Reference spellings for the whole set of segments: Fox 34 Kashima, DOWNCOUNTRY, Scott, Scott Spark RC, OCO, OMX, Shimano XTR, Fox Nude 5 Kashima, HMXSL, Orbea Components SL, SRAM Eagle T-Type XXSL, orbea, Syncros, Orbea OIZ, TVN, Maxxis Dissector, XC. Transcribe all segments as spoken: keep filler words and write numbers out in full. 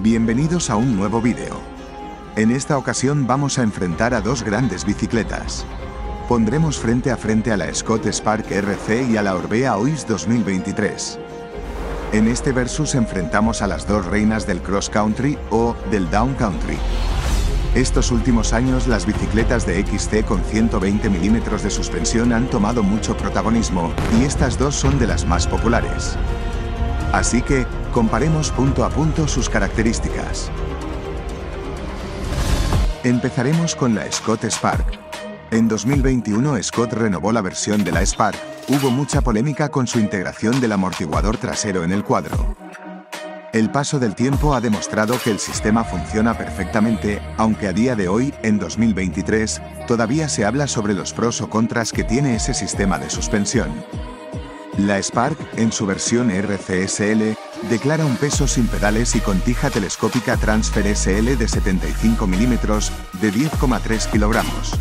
Bienvenidos a un nuevo vídeo. En esta ocasión vamos a enfrentar a dos grandes bicicletas. Pondremos frente a frente a la Scott Spark R C y a la Orbea O I Z dos mil veintitrés. En este versus enfrentamos a las dos reinas del cross country o del down country. Estos últimos años las bicicletas de X C con ciento veinte milímetros de suspensión han tomado mucho protagonismo, y estas dos son de las más populares. Así que, comparemos punto a punto sus características. Empezaremos con la Scott Spark. En dos mil veintiuno Scott renovó la versión de la Spark, hubo mucha polémica con su integración del amortiguador trasero en el cuadro. El paso del tiempo ha demostrado que el sistema funciona perfectamente, aunque a día de hoy, en dos mil veintitrés, todavía se habla sobre los pros o contras que tiene ese sistema de suspensión. La Spark, en su versión R C S L, declara un peso sin pedales y con tija telescópica Transfer S L de setenta y cinco milímetros, de diez coma tres kilogramos.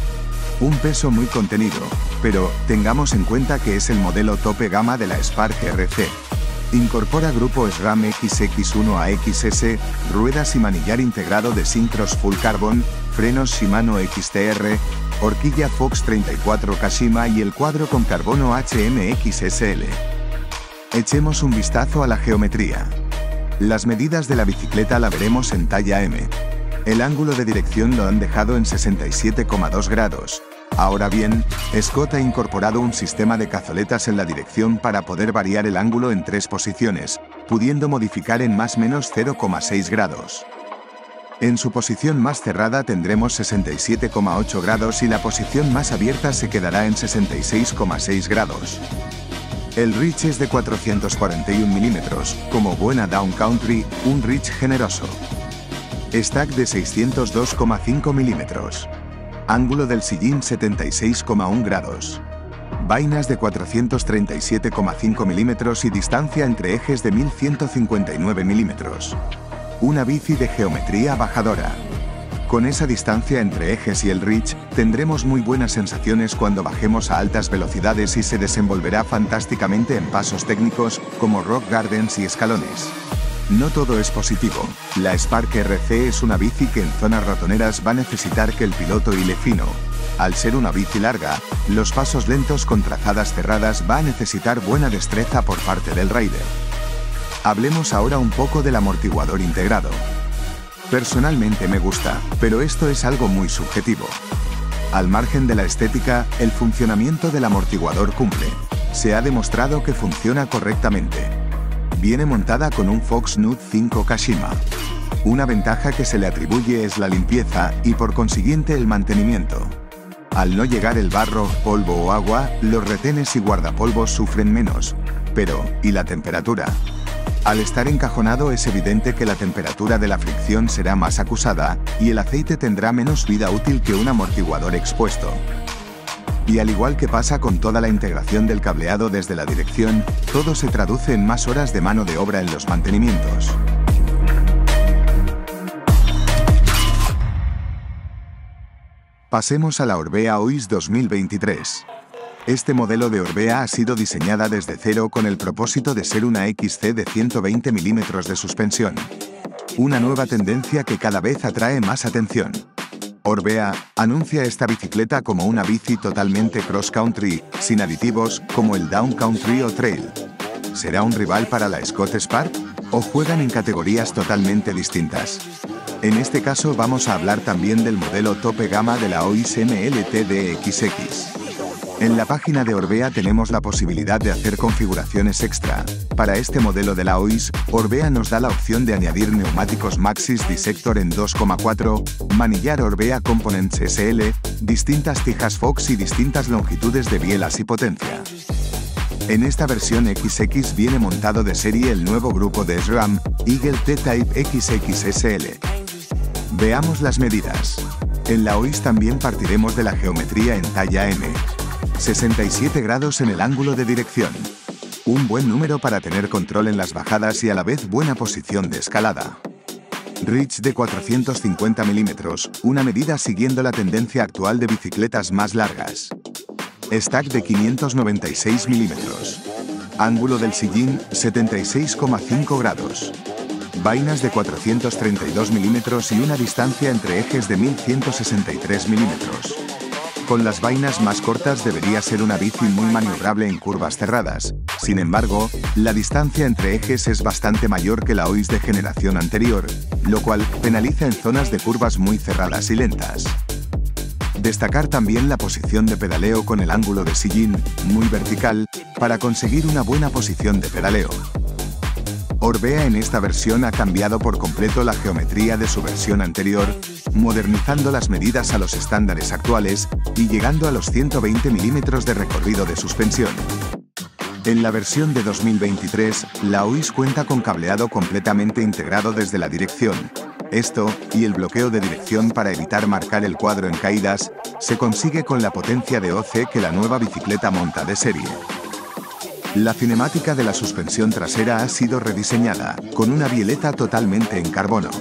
Un peso muy contenido, pero tengamos en cuenta que es el modelo tope gama de la Spark R C. Incorpora grupo SRAM equis equis uno A X S, ruedas y manillar integrado de Syncros Full Carbon, frenos Shimano X T R, horquilla Fox treinta y cuatro Kashima y el cuadro con carbono H M X S L. Echemos un vistazo a la geometría. Las medidas de la bicicleta la veremos en talla M. El ángulo de dirección lo han dejado en sesenta y siete coma dos grados. Ahora bien, Scott ha incorporado un sistema de cazoletas en la dirección para poder variar el ángulo en tres posiciones, pudiendo modificar en más menos cero coma seis grados. En su posición más cerrada tendremos sesenta y siete coma ocho grados y la posición más abierta se quedará en sesenta y seis coma seis grados. El reach es de cuatrocientos cuarenta y un milímetros, como buena down country, un reach generoso. Stack de seiscientos dos coma cinco milímetros. Ángulo del sillín setenta y seis coma uno grados. Vainas de cuatrocientos treinta y siete coma cinco milímetros y distancia entre ejes de mil ciento cincuenta y nueve milímetros. Una bici de geometría bajadora. Con esa distancia entre ejes y el reach, tendremos muy buenas sensaciones cuando bajemos a altas velocidades y se desenvolverá fantásticamente en pasos técnicos, como rock gardens y escalones. No todo es positivo. La Spark R C es una bici que en zonas ratoneras va a necesitar que el piloto hile fino. Al ser una bici larga, los pasos lentos con trazadas cerradas va a necesitar buena destreza por parte del rider. Hablemos ahora un poco del amortiguador integrado. Personalmente me gusta, pero esto es algo muy subjetivo. Al margen de la estética, el funcionamiento del amortiguador cumple. Se ha demostrado que funciona correctamente. Viene montada con un Fox Nude cinco Kashima. Una ventaja que se le atribuye es la limpieza y por consiguiente el mantenimiento. Al no llegar el barro, polvo o agua, los retenes y guardapolvos sufren menos. Pero, ¿y la temperatura? Al estar encajonado es evidente que la temperatura de la fricción será más acusada y el aceite tendrá menos vida útil que un amortiguador expuesto. Y al igual que pasa con toda la integración del cableado desde la dirección, todo se traduce en más horas de mano de obra en los mantenimientos. Pasemos a la Orbea O I Z dos mil veintitrés. Este modelo de Orbea ha sido diseñada desde cero con el propósito de ser una X C de ciento veinte milímetros de suspensión. Una nueva tendencia que cada vez atrae más atención. Orbea anuncia esta bicicleta como una bici totalmente cross-country, sin aditivos, como el down-country o trail. ¿Será un rival para la Scott Spark? ¿O juegan en categorías totalmente distintas? En este caso vamos a hablar también del modelo tope gama de la O I Z M L T D X X. En la página de Orbea tenemos la posibilidad de hacer configuraciones extra. Para este modelo de la O I Z, Orbea nos da la opción de añadir neumáticos Maxxis Dissector en dos coma cuatro, manillar Orbea Components S L, distintas tijas Fox y distintas longitudes de bielas y potencia. En esta versión X X viene montado de serie el nuevo grupo de SRAM, Eagle T-Type X X S L. Veamos las medidas. En la O I Z también partiremos de la geometría en talla M. sesenta y siete grados en el ángulo de dirección. Un buen número para tener control en las bajadas y a la vez buena posición de escalada. Reach de cuatrocientos cincuenta milímetros, una medida siguiendo la tendencia actual de bicicletas más largas. Stack de quinientos noventa y seis milímetros. Ángulo del sillín setenta y seis coma cinco grados. vainas de cuatrocientos treinta y dos milímetros y una distancia entre ejes de mil ciento sesenta y tres milímetros. Con las vainas más cortas debería ser una bici muy maniobrable en curvas cerradas. Sin embargo, la distancia entre ejes es bastante mayor que la O I Z de generación anterior, lo cual penaliza en zonas de curvas muy cerradas y lentas. Destacar también la posición de pedaleo con el ángulo de sillín, muy vertical, para conseguir una buena posición de pedaleo. Orbea en esta versión ha cambiado por completo la geometría de su versión anterior, modernizando las medidas a los estándares actuales y llegando a los ciento veinte milímetros de recorrido de suspensión. En la versión de dos mil veintitrés, la O I Z cuenta con cableado completamente integrado desde la dirección. Esto, y el bloqueo de dirección para evitar marcar el cuadro en caídas, se consigue con la potencia de O C O que la nueva bicicleta monta de serie. La cinemática de la suspensión trasera ha sido rediseñada, con una violeta totalmente en carbono.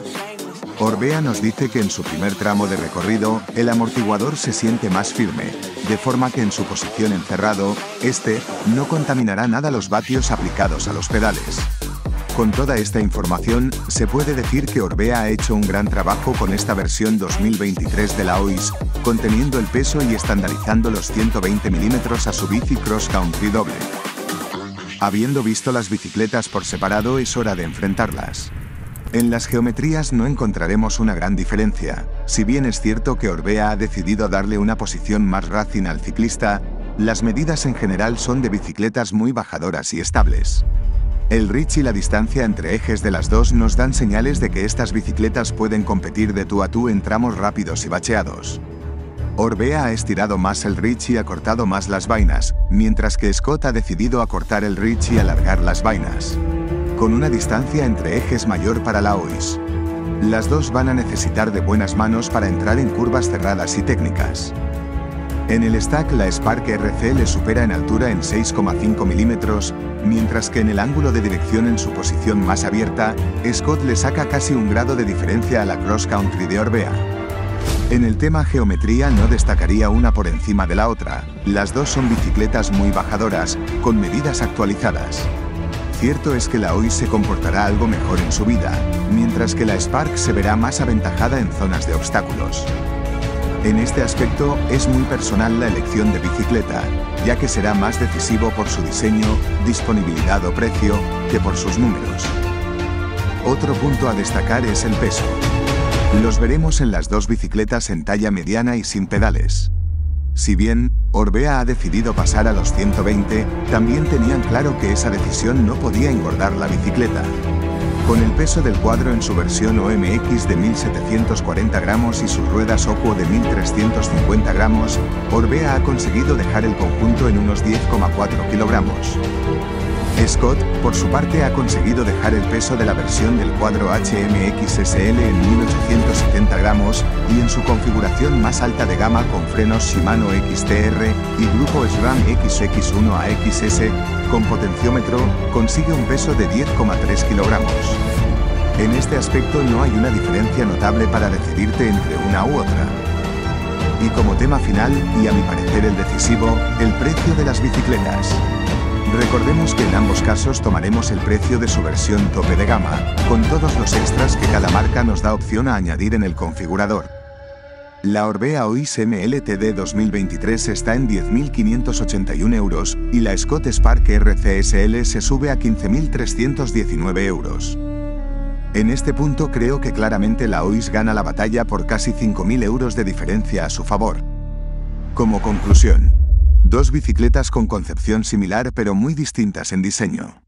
Orbea nos dice que en su primer tramo de recorrido, el amortiguador se siente más firme, de forma que en su posición encerrado, este, no contaminará nada los vatios aplicados a los pedales. Con toda esta información, se puede decir que Orbea ha hecho un gran trabajo con esta versión dos mil veintitrés de la O I Z, conteniendo el peso y estandarizando los ciento veinte milímetros a su bici cross country doble. Habiendo visto las bicicletas por separado, es hora de enfrentarlas. En las geometrías no encontraremos una gran diferencia. Si bien es cierto que Orbea ha decidido darle una posición más racing al ciclista, las medidas en general son de bicicletas muy bajadoras y estables. El reach y la distancia entre ejes de las dos nos dan señales de que estas bicicletas pueden competir de tú a tú en tramos rápidos y bacheados. Orbea ha estirado más el reach y acortado más las vainas, mientras que Scott ha decidido acortar el reach y alargar las vainas. Con una distancia entre ejes mayor para la O I Z. Las dos van a necesitar de buenas manos para entrar en curvas cerradas y técnicas. En el stack la Spark R C le supera en altura en seis coma cinco milímetros, mientras que en el ángulo de dirección en su posición más abierta, Scott le saca casi un grado de diferencia a la Cross Country de Orbea. En el tema geometría no destacaría una por encima de la otra, las dos son bicicletas muy bajadoras, con medidas actualizadas. Cierto es que la O I Z se comportará algo mejor en subida, mientras que la Spark se verá más aventajada en zonas de obstáculos. En este aspecto, es muy personal la elección de bicicleta, ya que será más decisivo por su diseño, disponibilidad o precio, que por sus números. Otro punto a destacar es el peso. Los veremos en las dos bicicletas en talla mediana y sin pedales. Si bien, Orbea ha decidido pasar a los ciento veinte, también tenían claro que esa decisión no podía engordar la bicicleta. Con el peso del cuadro en su versión O M X de mil setecientos cuarenta gramos y sus ruedas O C O de mil trescientos cincuenta gramos, Orbea ha conseguido dejar el conjunto en unos diez coma cuatro kilogramos. Scott, por su parte, ha conseguido dejar el peso de la versión del cuadro H M X S L en mil ochocientos setenta gramos y en su configuración más alta de gama con frenos Shimano X T R y grupo SRAM equis equis uno A X S con potenciómetro, consigue un peso de diez coma tres kilogramos. En este aspecto no hay una diferencia notable para decidirte entre una u otra. Y como tema final, y a mi parecer el decisivo, el precio de las bicicletas. Recordemos que en ambos casos tomaremos el precio de su versión tope de gama, con todos los extras que cada marca nos da opción a añadir en el configurador. La Orbea O I Z M L T D dos mil veintitrés está en diez mil quinientos ochenta y un euros, y la Scott Spark R C S L se sube a quince mil trescientos diecinueve euros. En este punto creo que claramente la O I Z gana la batalla por casi cinco mil euros de diferencia a su favor. Como conclusión. Dos bicicletas con concepción similar pero muy distintas en diseño.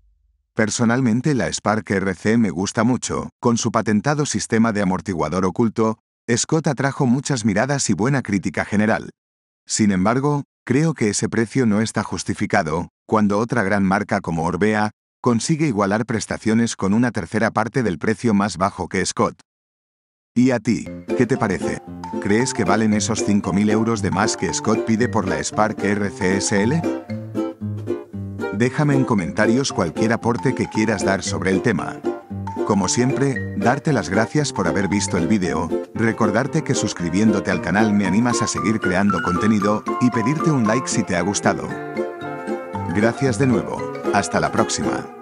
Personalmente la Spark R C me gusta mucho, con su patentado sistema de amortiguador oculto, Scott atrajo muchas miradas y buena crítica general. Sin embargo, creo que ese precio no está justificado, cuando otra gran marca como Orbea, consigue igualar prestaciones con una tercera parte del precio más bajo que Scott. ¿Y a ti? ¿Qué te parece? ¿Crees que valen esos cinco mil euros de más que Scott pide por la Spark R C S L? Déjame en comentarios cualquier aporte que quieras dar sobre el tema. Como siempre, darte las gracias por haber visto el vídeo, recordarte que suscribiéndote al canal me animas a seguir creando contenido, y pedirte un like si te ha gustado. Gracias de nuevo, hasta la próxima.